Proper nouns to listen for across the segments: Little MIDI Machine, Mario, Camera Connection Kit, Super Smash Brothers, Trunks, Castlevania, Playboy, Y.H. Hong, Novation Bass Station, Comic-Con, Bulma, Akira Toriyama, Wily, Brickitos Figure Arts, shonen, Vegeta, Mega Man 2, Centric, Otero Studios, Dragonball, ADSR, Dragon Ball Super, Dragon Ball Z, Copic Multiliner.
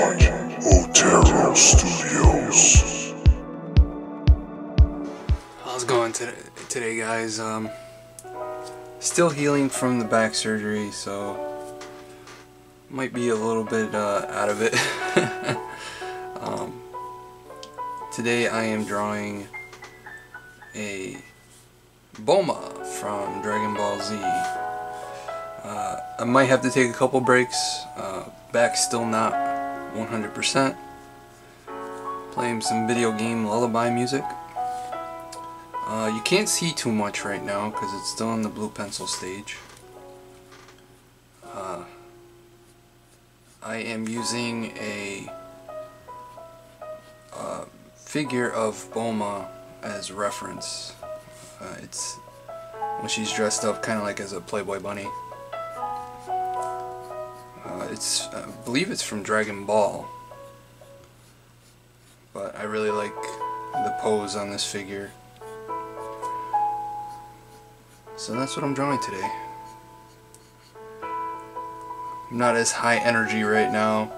watching Otero Studios. How's it going today guys? Still healing from the back surgery, so might be a little bit out of it. Today I am drawing a Bulma from Dragon Ball Z. I might have to take a couple breaks. Back still not 100%. Playing some video game lullaby music. You can't see too much right now because it's still in the blue pencil stage. I am using a figure of Bulma as reference. It's when she's dressed up kind of like as a Playboy bunny. I believe it's from Dragon Ball, but I really like the pose on this figure, so that's what I'm drawing today. I'm not as high energy right now,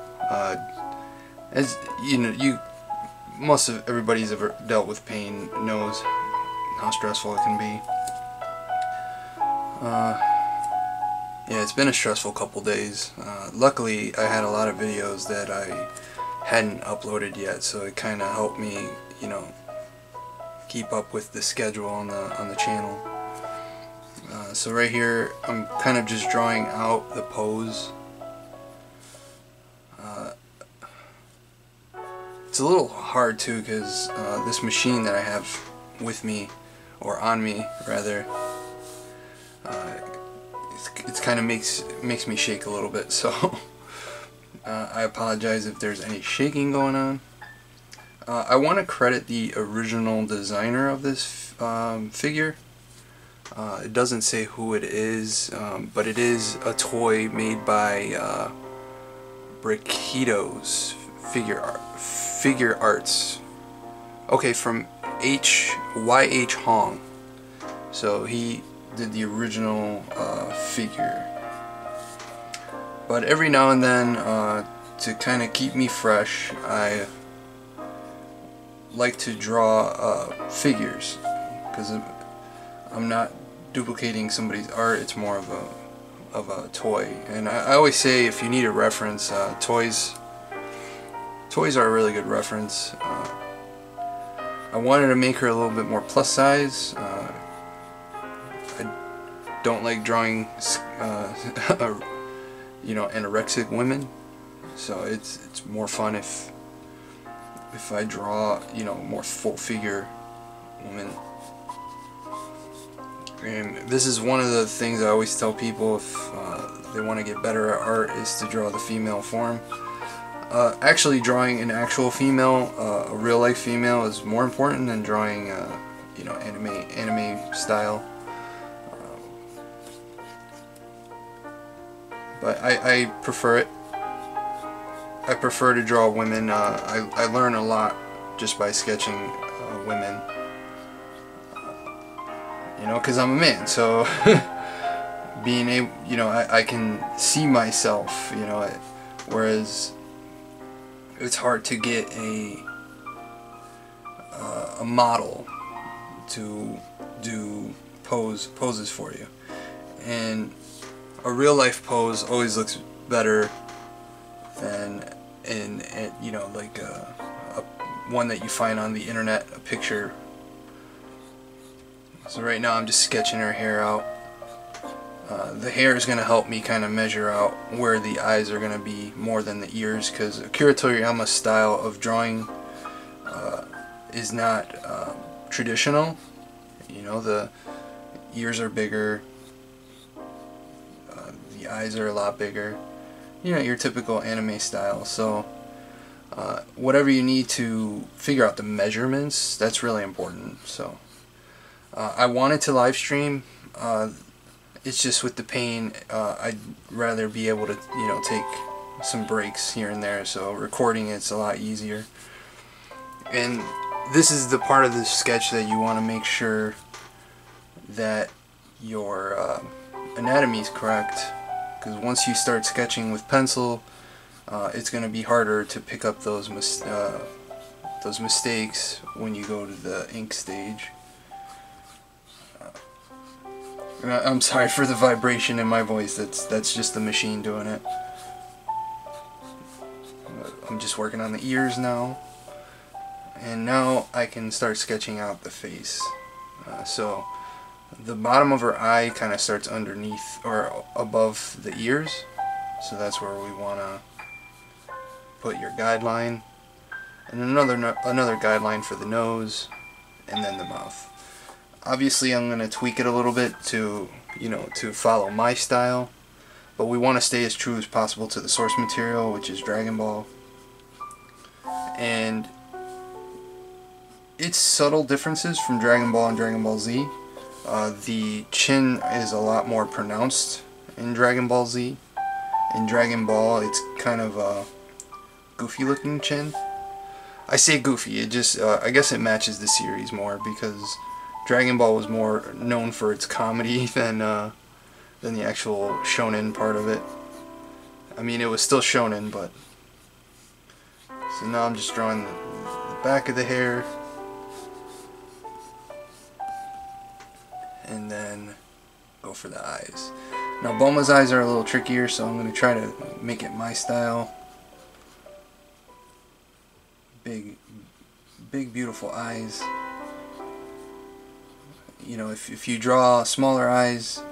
as you know, most of everybody's ever dealt with pain knows how stressful it can be. Yeah, it's been a stressful couple days. Luckily, I had a lot of videos that I hadn't uploaded yet, so it kind of helped me, you know, keep up with the schedule on the channel. So right here, I'm kind of just drawing out the pose. It's a little hard too, because this machine that I have with me, or on me rather, it kind of makes me shake a little bit, so I apologize if there's any shaking going on. I want to credit the original designer of this figure. It doesn't say who it is, but it is a toy made by Brickitos Figure Arts. Okay, from Y.H. Hong. So he did the original figure, but every now and then to kind of keep me fresh, I like to draw figures, because I'm not duplicating somebody's art. It's more of a toy, and I always say if you need a reference, toys are a really good reference. I wanted to make her a little bit more plus size. Don't like drawing you know, anorexic women, so it's more fun if I draw, you know, more full figure women. And this is one of the things I always tell people if they want to get better at art, is to draw the female form. Actually drawing an actual female, a real life female, is more important than drawing you know, anime style. But I prefer it. I prefer to draw women. I learn a lot just by sketching women. You know, because I'm a man, so being able, you know, I can see myself. You know, whereas it's hard to get a model to do poses for you, and a real-life pose always looks better than you know, like one that you find on the internet, a picture. So right now I'm just sketching her hair out. The hair is going to help me kind of measure out where the eyes are going to be more than the ears, because Akira Toriyama's style of drawing is not traditional. You know, the ears are bigger. The eyes are a lot bigger, you know, your typical anime style. So whatever you need to figure out the measurements, that's really important. So I wanted to live stream. It's just with the pain, I'd rather be able to, you know, take some breaks here and there, so recording it's a lot easier. And this is the part of the sketch that you want to make sure that your anatomy is correct, because once you start sketching with pencil, it's going to be harder to pick up those mistakes when you go to the ink stage. And I'm sorry for the vibration in my voice. That's just the machine doing it. I'm just working on the ears now, and now I can start sketching out the face. So the bottom of her eye kind of starts underneath or above the ears, so that's where we want to put your guideline, and another guideline for the nose, and then the mouth. Obviously I'm going to tweak it a little bit to, you know, to follow my style, but we want to stay as true as possible to the source material, which is Dragon Ball. And it's subtle differences from Dragon Ball and Dragon Ball Z. The chin is a lot more pronounced in Dragon Ball Z. In Dragon Ball, it's kind of a goofy-looking chin. I say goofy, it just, I guess it matches the series more, because Dragon Ball was more known for its comedy than the actual shonen part of it. I mean, it was still shonen, but... So now I'm just drawing the back of the hair. And then go for the eyes. Now Bulma's eyes are a little trickier, so I'm going to try to make it my style. Big beautiful eyes. You know, if you draw smaller eyes,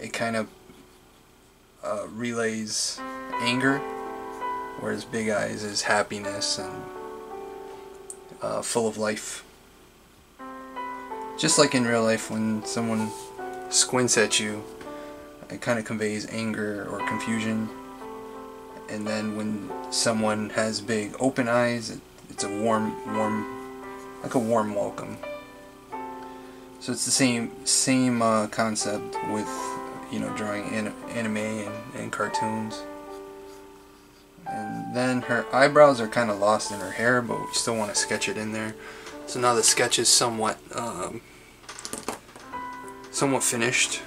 it kind of relays anger, whereas big eyes is happiness and full of life. Just like in real life, when someone squints at you, it kind of conveys anger or confusion. And then when someone has big open eyes, it's a warm welcome. So it's the same concept with, you know, drawing anime and cartoons. And then her eyebrows are kind of lost in her hair, but we still want to sketch it in there. So now the sketch is somewhat finished,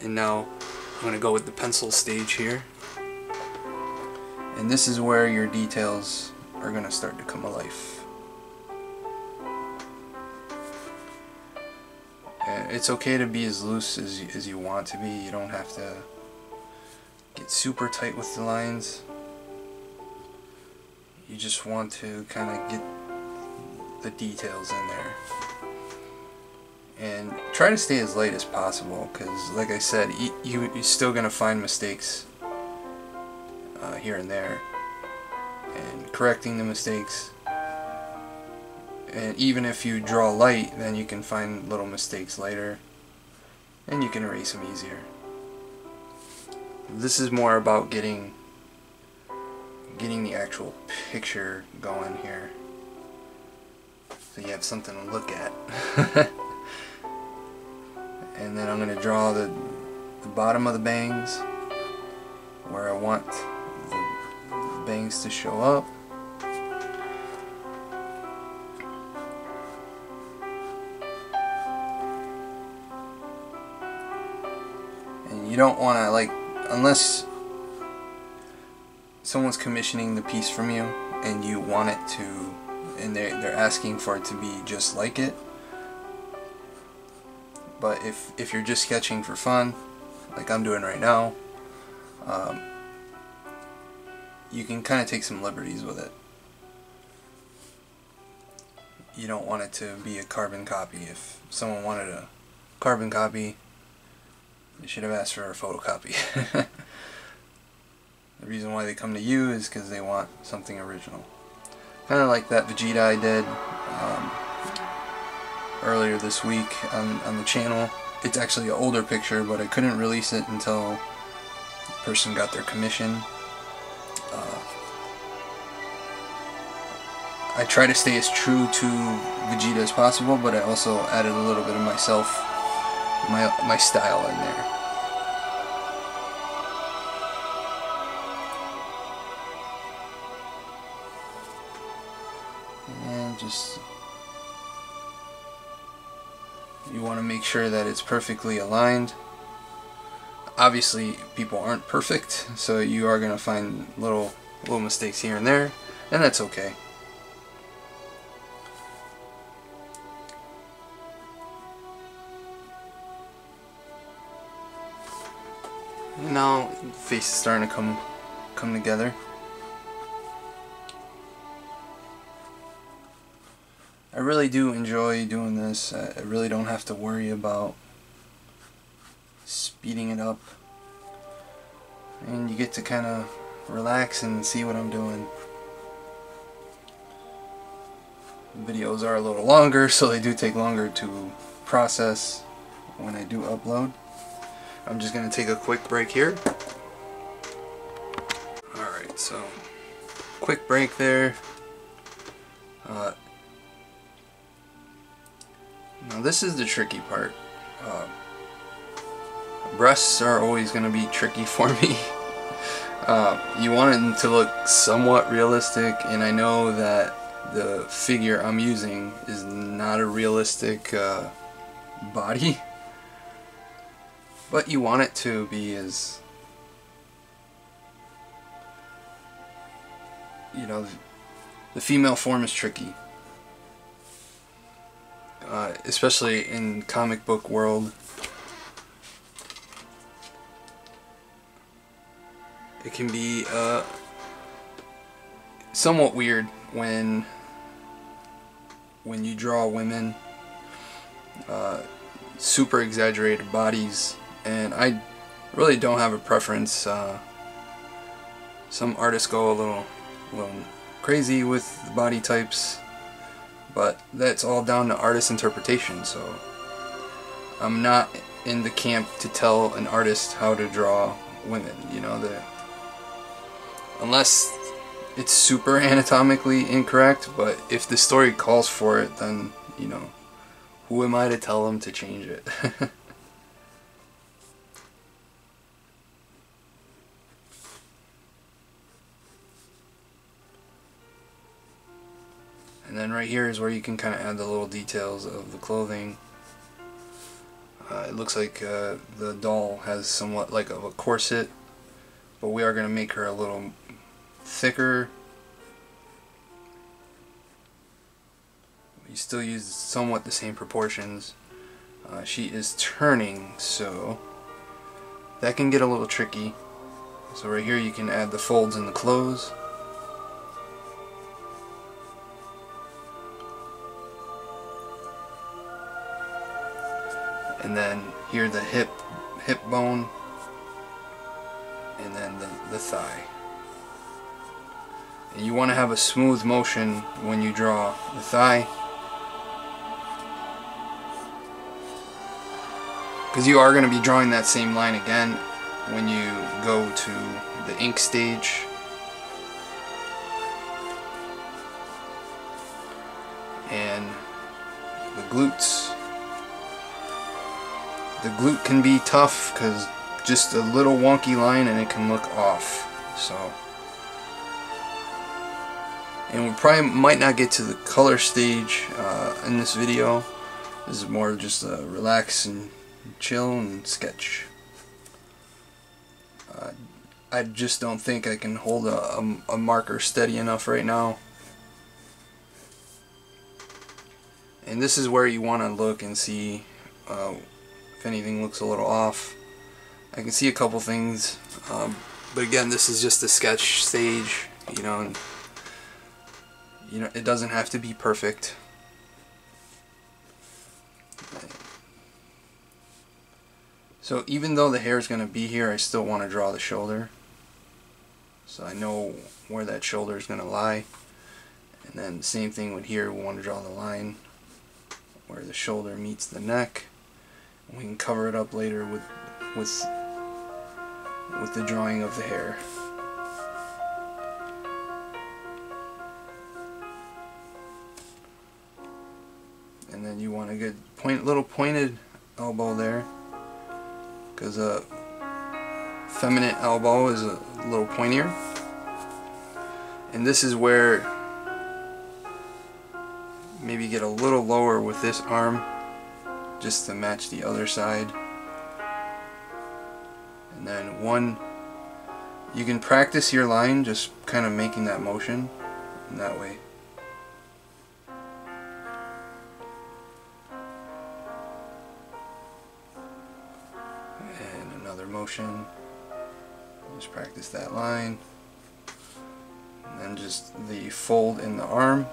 and now I'm going to go with the pencil stage here, and this is where your details are going to start to come alive. It's okay to be as loose as you want to be. You don't have to get super tight with the lines. You just want to kind of get the details in there, and try to stay as light as possible, because like I said, you're still gonna find mistakes here and there, and correcting the mistakes. And even if you draw light, then you can find little mistakes later and you can erase them easier. This is more about getting the actual picture going here, so you have something to look at. And then I'm going to draw the bottom of the bangs, where I want the bangs to show up. And you don't want to, like, unless someone's commissioning the piece from you and you want it to, and they're asking for it to be just like it. But if you're just sketching for fun, like I'm doing right now, you can kind of take some liberties with it. You don't want it to be a carbon copy. If someone wanted a carbon copy, they should have asked for a photocopy. The reason why they come to you is because they want something original. Kind of like that Vegeta I did earlier this week on the channel. It's actually an older picture, but I couldn't release it until the person got their commission. I try to stay as true to Vegeta as possible, but I also added a little bit of myself, my style in there. Just, you want to make sure that it's perfectly aligned. Obviously, people aren't perfect, so you are going to find little mistakes here and there, and that's okay. Now, the face is starting to come together. I really do enjoy doing this. I really don't have to worry about speeding it up, and you get to kind of relax and see what I'm doing. The videos are a little longer, so they do take longer to process when I do upload. I'm just going to take a quick break here. Alright, so quick break there. Now this is the tricky part. Breasts are always going to be tricky for me. You want it to look somewhat realistic, and I know that the figure I'm using is not a realistic body, but you want it to be as, you know, the female form is tricky, especially in comic book world. It can be somewhat weird when you draw women, super exaggerated bodies, and I really don't have a preference. Some artists go a little crazy with body types, but that's all down to artist interpretation, so I'm not in the camp to tell an artist how to draw women, you know, unless it's super anatomically incorrect. But if the story calls for it, then, you know, who am I to tell them to change it? And then right here is where you can kind of add the little details of the clothing. It looks like the doll has somewhat like of a corset, but we are going to make her a little thicker. We still use somewhat the same proportions. She is turning, so that can get a little tricky. So right here you can add the folds in the clothes. And then here the hip bone, and then the thigh. And you want to have a smooth motion when you draw the thigh, because you are going to be drawing that same line again when you go to the ink stage. And the glutes. The glute can be tough because just a little wonky line and it can look off. So, and we probably might not get to the color stage in this video. This is more just a relax and chill and sketch. I just don't think I can hold a marker steady enough right now. And this is where you want to look and see if anything looks a little off. I can see a couple things, but again, this is just the sketch stage, you know, and, you know, it doesn't have to be perfect. So even though the hair is going to be here, I still want to draw the shoulder, so I know where that shoulder is going to lie. And then same thing with here, we want to draw the line where the shoulder meets the neck. We can cover it up later with the drawing of the hair. And then you want a good little pointed elbow there, because a feminine elbow is a little pointier. And this is where maybe get a little lower with this arm just to match the other side. Then one, you can practice your line just kind of making that motion in that way. And another motion, just practice that line. And then just the fold in the arm.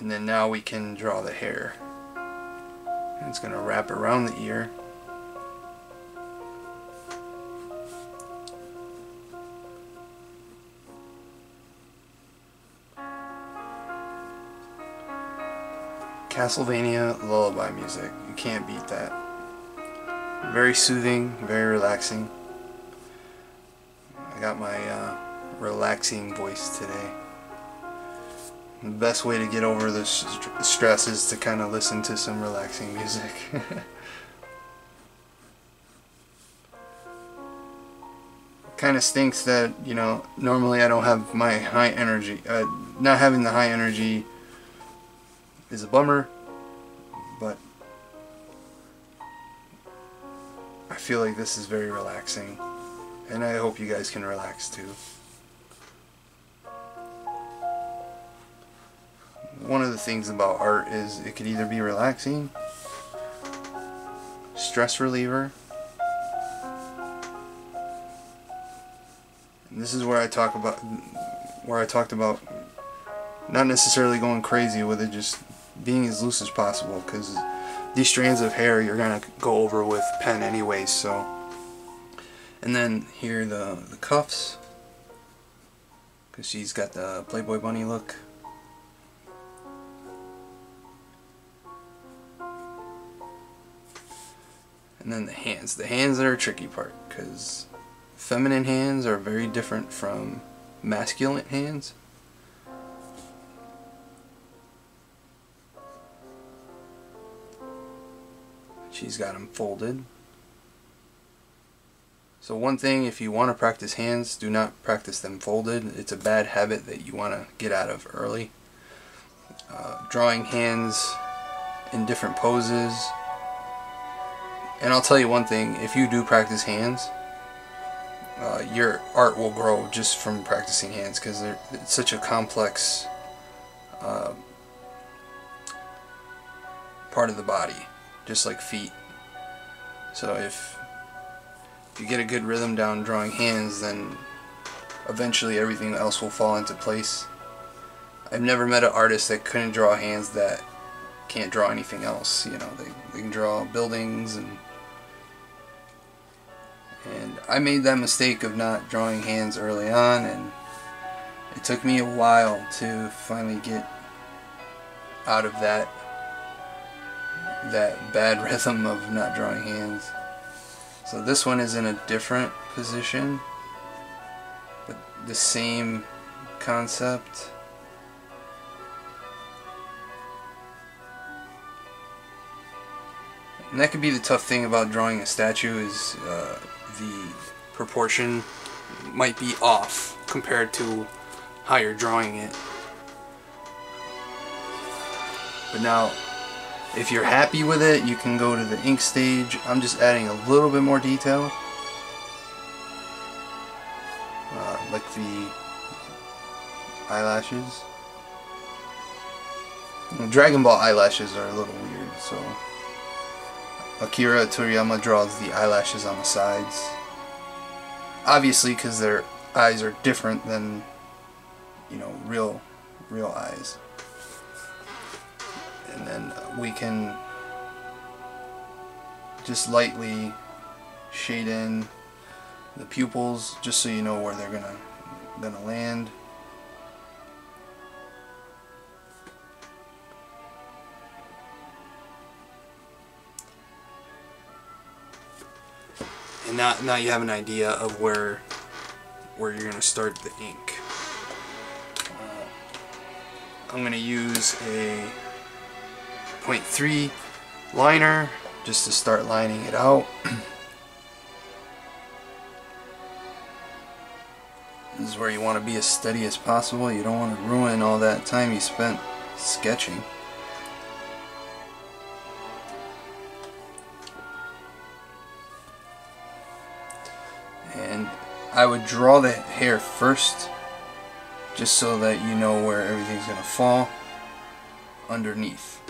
And then now we can draw the hair. And it's going to wrap around the ear. Castlevania lullaby music. You can't beat that. Very soothing, very relaxing. I got my relaxing voice today. The best way to get over the stress is to kind of listen to some relaxing music. Kind of stinks that, you know, normally I don't have my high energy. Not having the high energy is a bummer, but I feel like this is very relaxing, and I hope you guys can relax too. One of the things about art is it could either be relaxing, stress reliever, and this is where I talked about not necessarily going crazy with it, just being as loose as possible, because these strands of hair you're gonna go over with pen anyways. So, and then here the cuffs, because she's got the Playboy bunny look. And then the hands. The hands are a tricky part, because feminine hands are very different from masculine hands. She's got them folded. So one thing, if you want to practice hands, do not practice them folded. It's a bad habit that you want to get out of early. Drawing hands in different poses. And I'll tell you one thing, if you do practice hands, your art will grow just from practicing hands, because it's such a complex part of the body, just like feet. So if you get a good rhythm down drawing hands, then eventually everything else will fall into place. I've never met an artist that couldn't draw hands that can't draw anything else. You know, they can draw buildings, and I made that mistake of not drawing hands early on, and it took me a while to finally get out of that bad rhythm of not drawing hands. So this one is in a different position, but the same concept. And that could be the tough thing about drawing a statue, is the proportion might be off compared to how you're drawing it. But now, if you're happy with it, you can go to the ink stage. I'm just adding a little bit more detail. Like the eyelashes. Dragon Ball eyelashes are a little weird, so Akira Toriyama draws the eyelashes on the sides. Obviously, because their eyes are different than, you know, real eyes. And then we can just lightly shade in the pupils, just so you know where they're gonna land. And now you have an idea of where you're gonna start the ink. I'm gonna use a 0.3 liner just to start lining it out. This is where you want to be as steady as possible. You don't want to ruin all that time you spent sketching. I would draw the hair first, just so that you know where everything's going to fall underneath.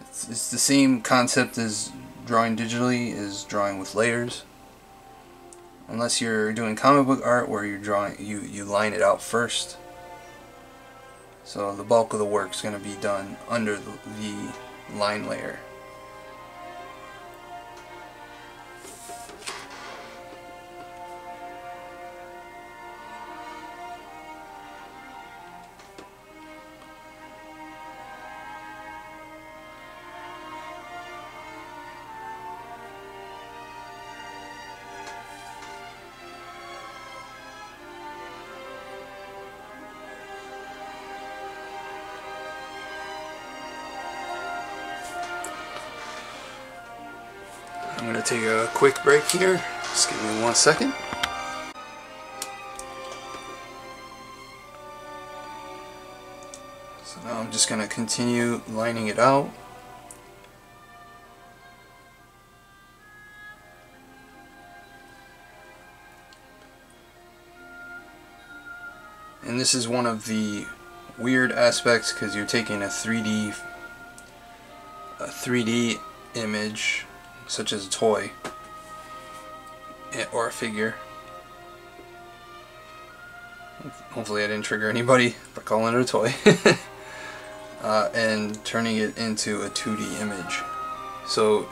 It's the same concept as drawing digitally, is drawing with layers. Unless you're doing comic book art where you're drawing, you line it out first. So the bulk of the work's going to be done under the line layer. I'm going to take a quick break here, just give me 1 second. So now I'm just going to continue lining it out. And this is one of the weird aspects, because you're taking a 3D image, such as a toy or a figure. Hopefully I didn't trigger anybody by calling it a toy. And turning it into a 2D image. So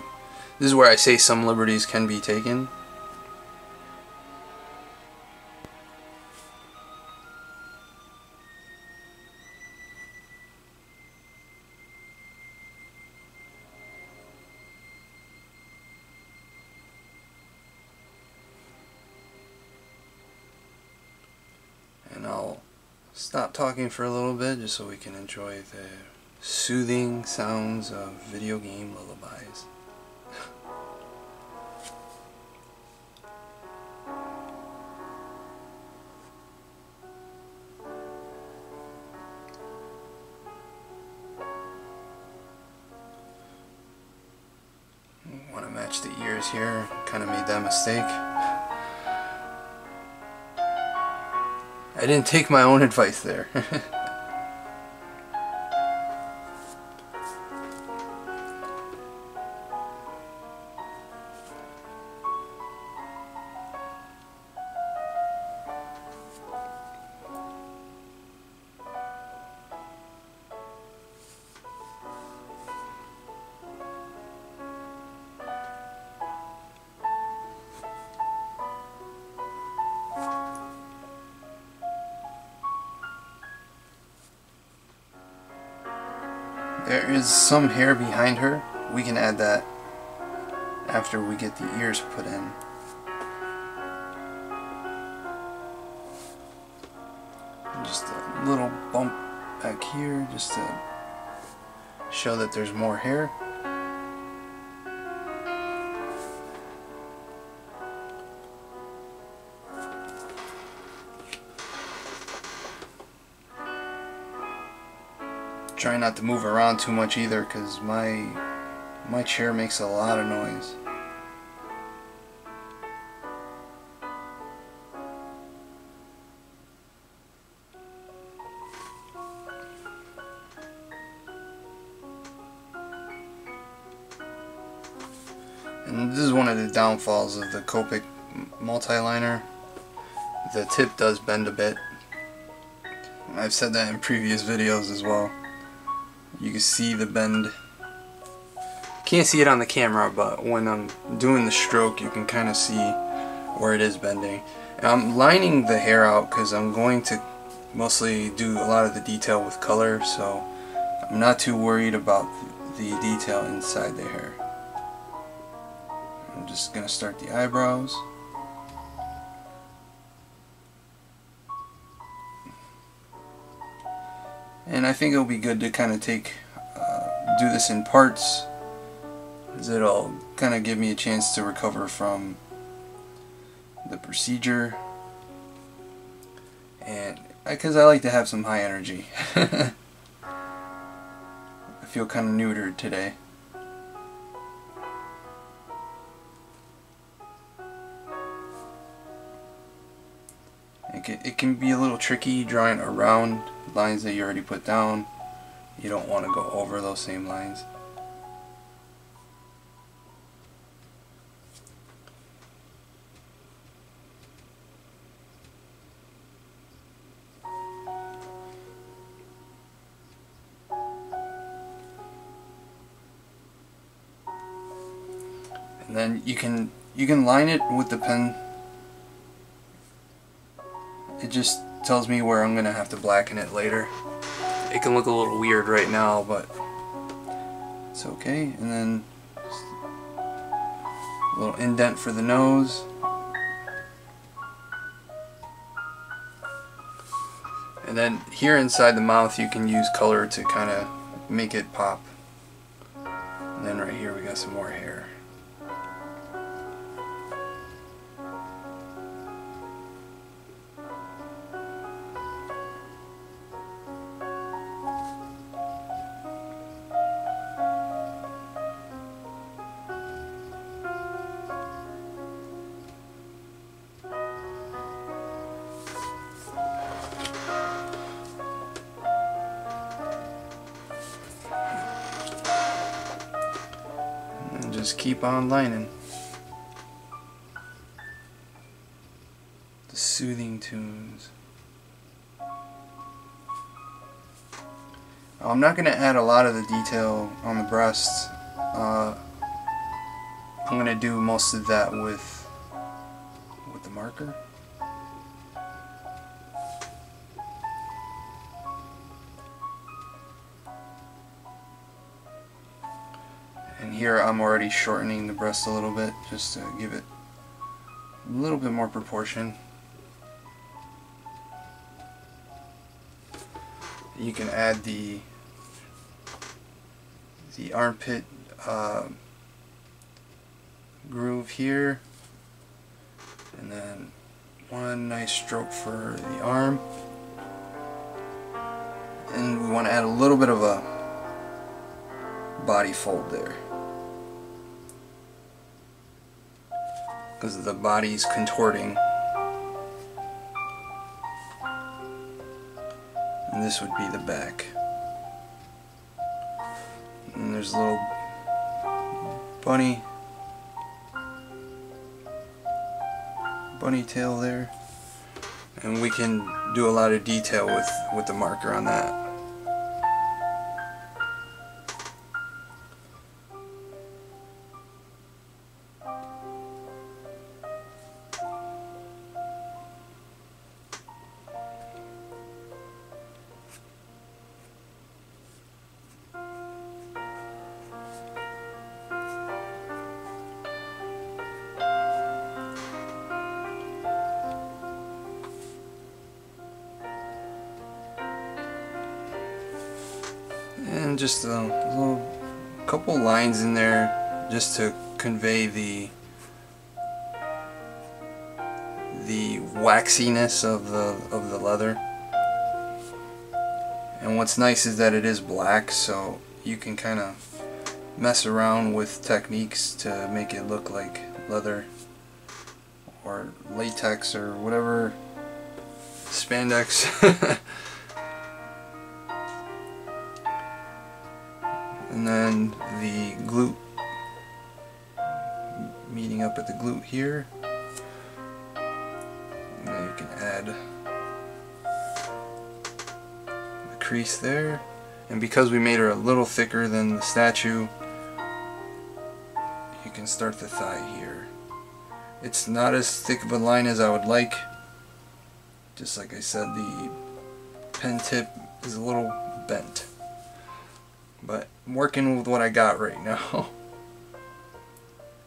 this is where I say some liberties can be taken. Stop talking for a little bit just so we can enjoy the soothing sounds of video game lullabies. Want to match the ears here, kind of made that mistake. I didn't take my own advice there. There is some hair behind her. We can add that after we get the ears put in. Just a little bump back here just to show that there's more hair. Try not to move around too much either, because my chair makes a lot of noise. And this is one of the downfalls of the Copic Multiliner. The tip does bend a bit. I've said that in previous videos as well. You can see the bend. Can't see it on the camera, but when I'm doing the stroke you can kind of see where it is bending. And I'm lining the hair out because I'm going to mostly do a lot of the detail with color, so I'm not too worried about the detail inside the hair. I'm just going to start the eyebrows. And I think it'll be good to kind of do this in parts, because it'll kind of give me a chance to recover from the procedure, and because I like to have some high energy. I feel kind of neutered today. it can be a little tricky drawing around lines that you already put down. You don't want to go over those same lines. And then you can line it with the pen. It just tells me where I'm gonna have to blacken it later. It can look a little weird right now, but it's okay. And then just a little indent for the nose. And then here inside the mouth you can use color to kind of make it pop. And then right here we got some more hair. Just keep on lining. The soothing tunes. I'm not going to add a lot of the detail on the breasts. I'm going to do most of that with the marker. Here I'm already shortening the breast a little bit just to give it a little bit more proportion. You can add the armpit groove here, and then one nice stroke for the arm, and we want to add a little bit of a body fold there, because the body's contorting, and this would be the back. And there's a little bunny tail there, and we can do a lot of detail with the marker on that. Just a little couple lines in there just to convey the waxiness of the leather. And what's nice is that it is black, so you can kind of mess around with techniques to make it look like leather or latex or whatever, spandex. And then the glute, meeting up at the glute here, and then you can add the crease there. And because we made her a little thicker than the statue, you can start the thigh here. It's not as thick of a line as I would like. Just like I said, the pen tip is a little bent, but I'm working with what I got right now.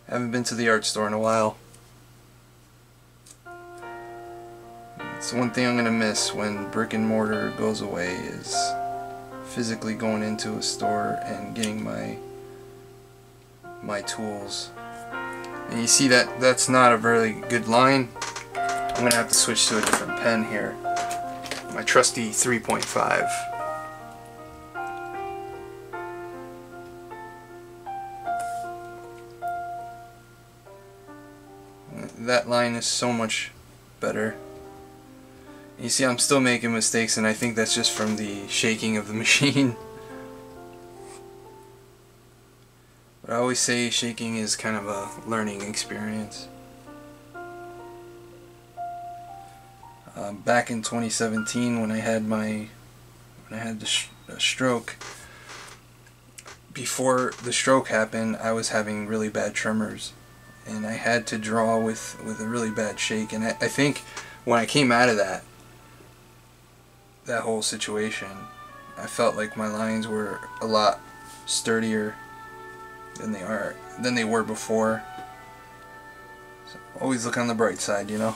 Haven't been to the art store in a while. It's one thing I'm gonna miss when brick and mortar goes away, is physically going into a store and getting my tools. And you see that's not a really good line. I'm gonna have to switch to a different pen here. My trusty 3.5. That line is so much better. You see, I'm still making mistakes, and I think that's just from the shaking of the machine. But I always say shaking is kind of a learning experience. Back in 2017, when I had the stroke, before the stroke happened, I was having really bad tremors, and I had to draw with a really bad shake. And I think when I came out of that whole situation, I felt like my lines were a lot sturdier than they were before. So always look on the bright side, you know.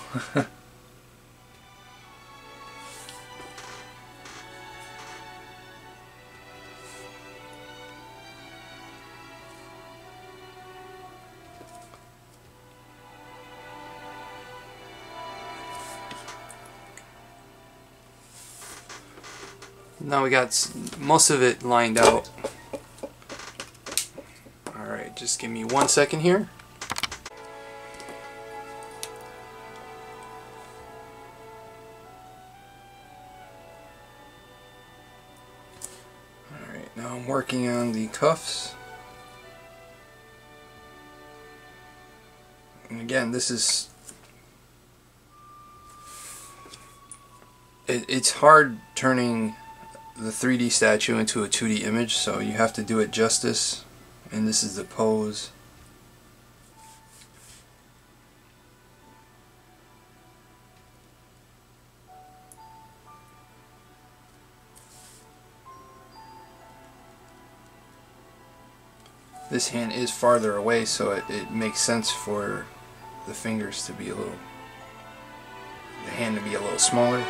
Now we got most of it lined out. Alright, just give me 1 second here. Alright, now I'm working on the cuffs. And again, this is... It's hard turning the 3D statue into a 2D image, so you have to do it justice. And this is the pose. This hand is farther away, so it makes sense for the fingers to be the hand to be a little smaller.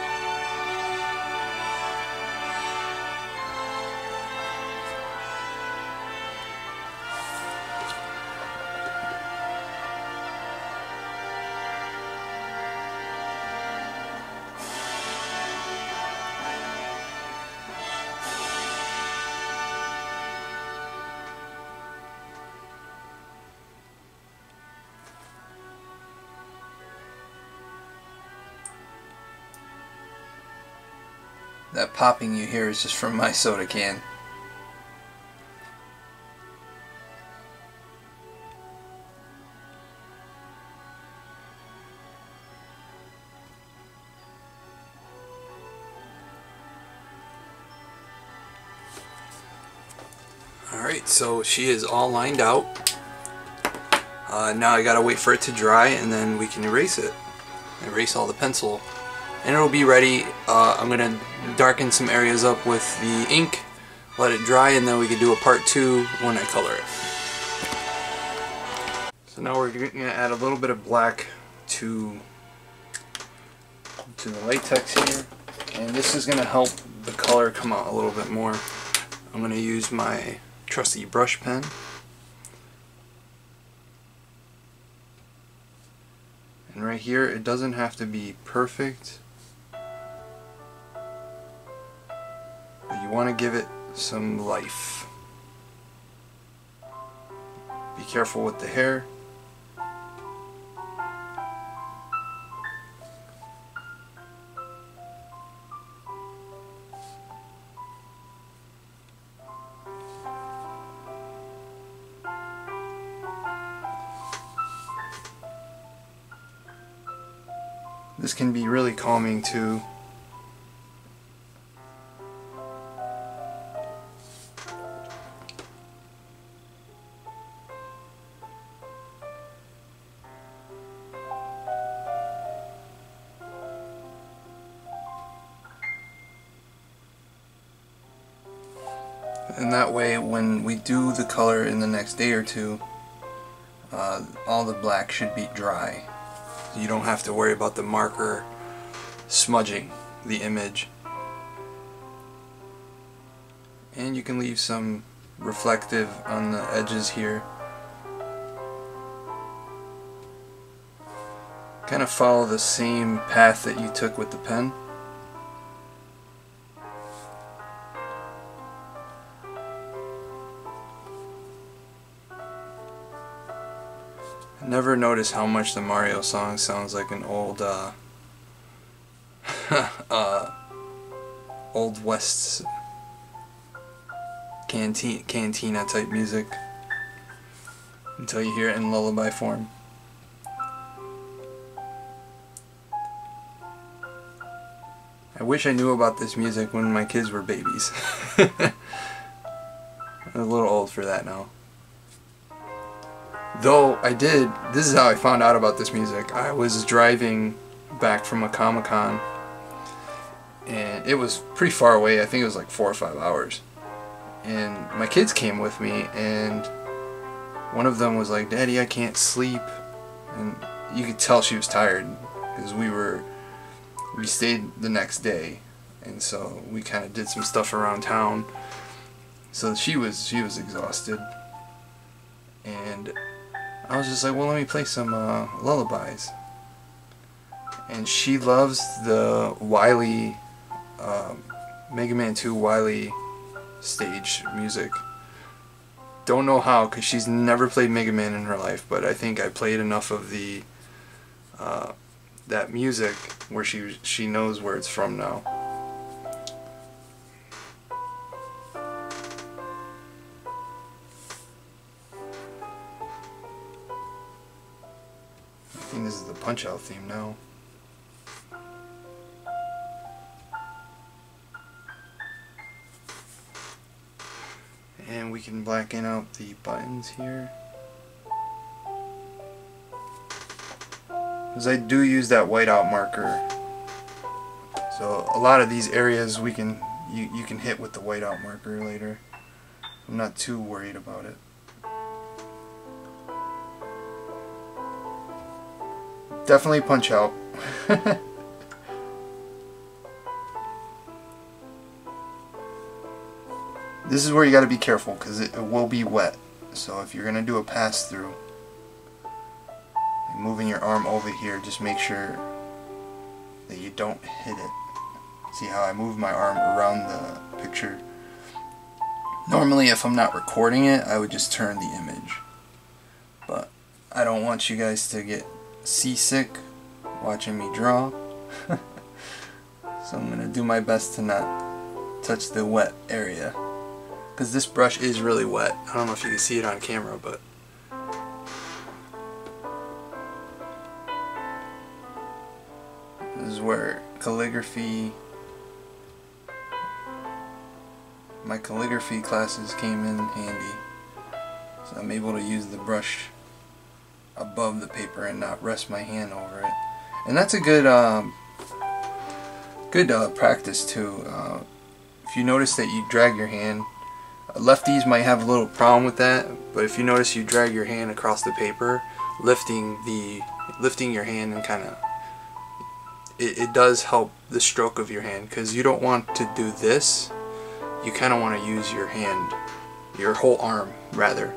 That popping you hear is just from my soda can. Alright, so she is all lined out. Now I gotta wait for it to dry, and then we can erase it. Erase all the pencil. And it'll be ready. I'm gonna darken some areas up with the ink, let it dry, and then we can do a part two when I color it. So now we're gonna add a little bit of black to the latex here, and this is gonna help the color come out a little bit more. I'm gonna use my trusty brush pen. And right here, it doesn't have to be perfect, but you want to give it some life. Be careful with the hair. This can be really calming too. And that way, when we do the color in the next day or two, all the black should be dry. You don't have to worry about the marker smudging the image. And you can leave some reflective on the edges here. Kind of follow the same path that you took with the pen. Never notice how much the Mario song sounds like an old Old West cantina type music until you hear it in lullaby form. I wish I knew about this music when my kids were babies. I'm a little old for that now. Though I did, this is how I found out about this music. I was driving back from a Comic-Con, and it was pretty far away. I think it was like 4 or 5 hours. And my kids came with me, and one of them was like, "Daddy, I can't sleep." And you could tell she was tired, because we stayed the next day, and so we kind of did some stuff around town. So she was exhausted, and I was just like, well, let me play some lullabies. And she loves the Wily, Mega Man 2 Wily stage music. Don't know how, because she's never played Mega Man in her life, but I think I played enough of the that music where she knows where it's from now. I think this is the Punch-Out theme now. And we can blacken out the buttons here, because I do use that whiteout marker. So a lot of these areas we can you can hit with the whiteout marker later. I'm not too worried about it. Definitely punch out. This is where you got to be careful, because it will be wet. So if you're going to do a pass through, moving your arm over here, just make sure that you don't hit it. See how I move my arm around the picture? Normally, if I'm not recording it, I would just turn the image. But I don't want you guys to get seasick watching me draw. So I'm gonna do my best to not touch the wet area, because this brush is really wet. I don't know if you can see it on camera, but this is where calligraphy, my calligraphy classes came in handy, so I'm able to use the brush above the paper and not rest my hand over it. And that's a good practice too. If you notice that you drag your hand, lefties might have a little problem with that, but if you notice you drag your hand across the paper, lifting your hand, and kind of it does help the stroke of your hand, because you don't want to do this. You kind of want to use your hand, your whole arm rather.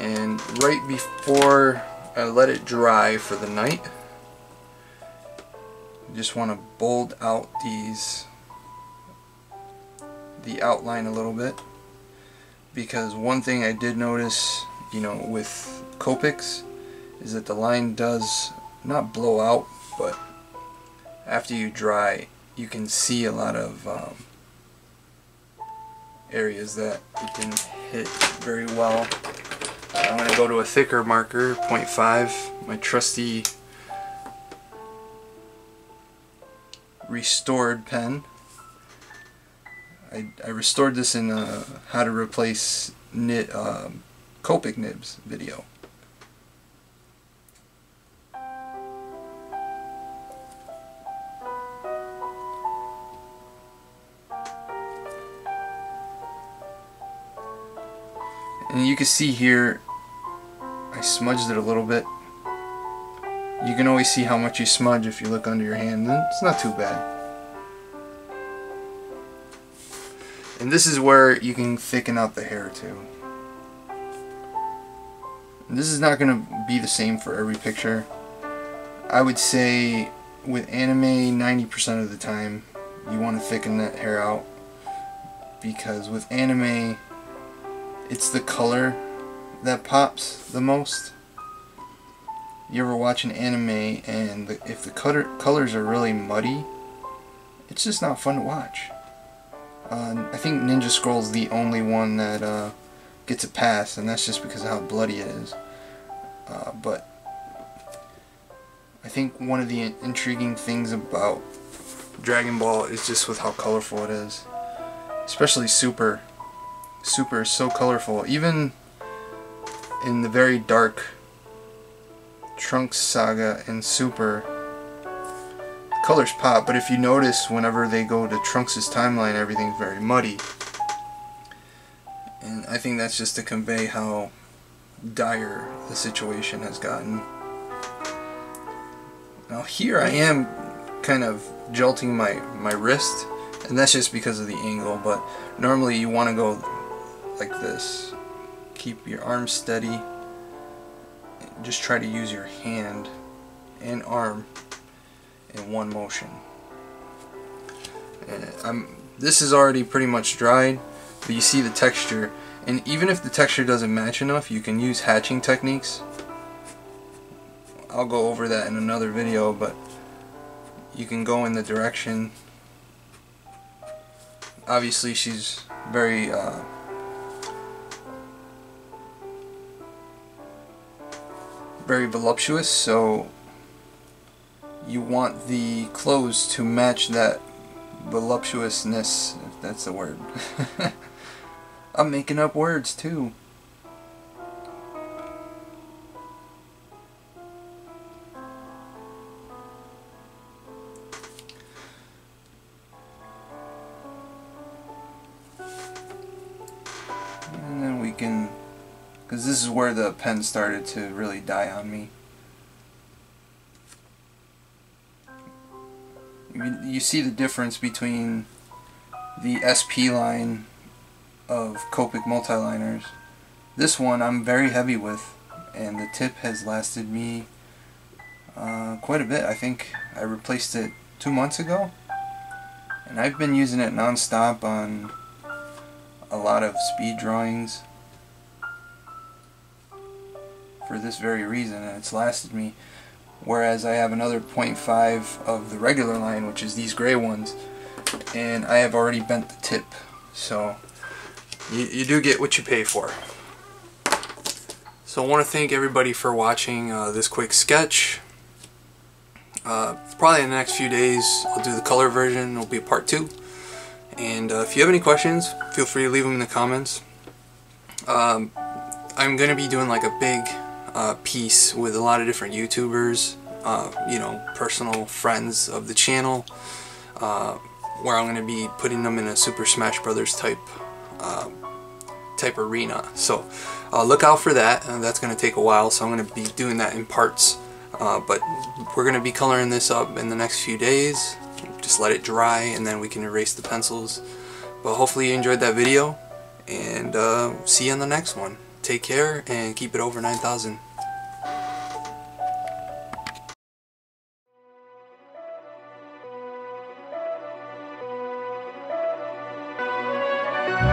And right before I let it dry for the night, I just want to bold out the outline a little bit, because one thing I did notice, you know, with Copics, is that the line does not blow out, but after you dry, you can see a lot of areas that you can hit very well. I'm going to go to a thicker marker, 0.5, my trusty restored pen. I restored this in a how to replace Copic nibs video. And you can see here, I smudged it a little bit. You can always see how much you smudge if you look under your hand, and it's not too bad. And this is where you can thicken out the hair too. And this is not going to be the same for every picture. I would say with anime, 90% of the time you want to thicken that hair out, because with anime it's the color that pops the most. you ever watch an anime and if the colors are really muddy, it's just not fun to watch. I think Ninja Scroll is the only one that gets a pass, and that's just because of how bloody it is. But I think one of the intriguing things about Dragon Ball is just with how colorful it is. Especially Super. Super is so colorful. Even in the very dark Trunks saga and Super, the colors pop, but if you notice, whenever they go to Trunks' timeline, everything's very muddy. And I think that's just to convey how dire the situation has gotten. Now here I am kind of jolting my wrist, and that's just because of the angle, but normally you want to go like this. Keep your arm steady. Just try to use your hand and arm in one motion. And this is already pretty much dried, but you see the texture, and even if the texture doesn't match enough, you can use hatching techniques. I'll go over that in another video, but you can go in the direction. Obviously she's very very voluptuous, so you want the clothes to match that voluptuousness, if that's the word. I'm making up words too. And then we can, because this is where the pen started to really die on me. You see the difference between the SP line of Copic Multiliners. This one I'm very heavy with, and the tip has lasted me quite a bit. I think I replaced it 2 months ago, and I've been using it non-stop on a lot of speed drawings for this very reason, and it's lasted me. Whereas I have another 0.5 of the regular line, which is these gray ones, and I have already bent the tip, so you do get what you pay for. So I want to thank everybody for watching this quick sketch. Probably in the next few days I'll do the color version. It'll be part 2, and if you have any questions, feel free to leave them in the comments. I'm going to be doing like a big piece with a lot of different YouTubers, you know, personal friends of the channel, where I'm going to be putting them in a Super Smash Brothers type arena. So look out for that. That's going to take a while, so I'm going to be doing that in parts, but we're going to be coloring this up in the next few days. Just let it dry, and then we can erase the pencils. But hopefully you enjoyed that video, and see you on the next one. Take care, and keep it over 9,000.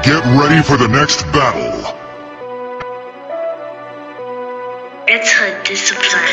Get ready for the next battle. It's her discipline.